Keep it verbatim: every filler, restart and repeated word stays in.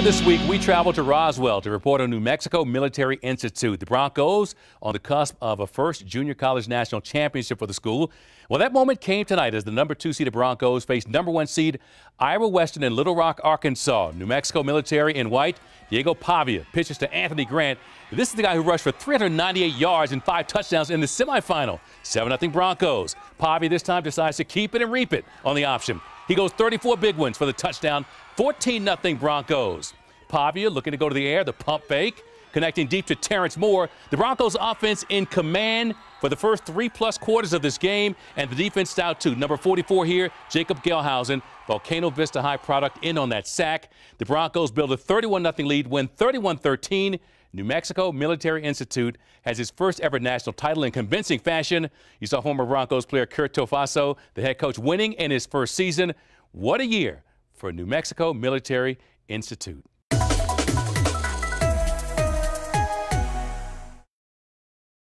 Earlier this week, we traveled to Roswell to report on New Mexico Military Institute. The Broncos on the cusp of a first junior college national championship for the school. Well, that moment came tonight as the number two seeded Broncos faced number one seed Iowa Western in Little Rock, Arkansas. New Mexico Military in white, Diego Pavia pitches to Anthony Grant. This is the guy who rushed for three hundred ninety-eight yards and five touchdowns in the semifinal. seven nothing Broncos. Pavia this time decides to keep it and reap it on the option. He goes thirty-four big ones for the touchdown, fourteen nothing Broncos. Pavia looking to go to the air, the pump fake, connecting deep to Terrence Moore. The Broncos offense in command for the first three-plus quarters of this game, and the defense stout too. Number forty-four here, Jacob Gelhausen, Volcano Vista High product, in on that sack. The Broncos build a thirty-one nothing lead, win thirty-one thirteen. New Mexico Military Institute has its first ever national title in convincing fashion. You saw former Broncos player Kurt Tofaso, the head coach, winning in his first season. What a year for New Mexico Military Institute.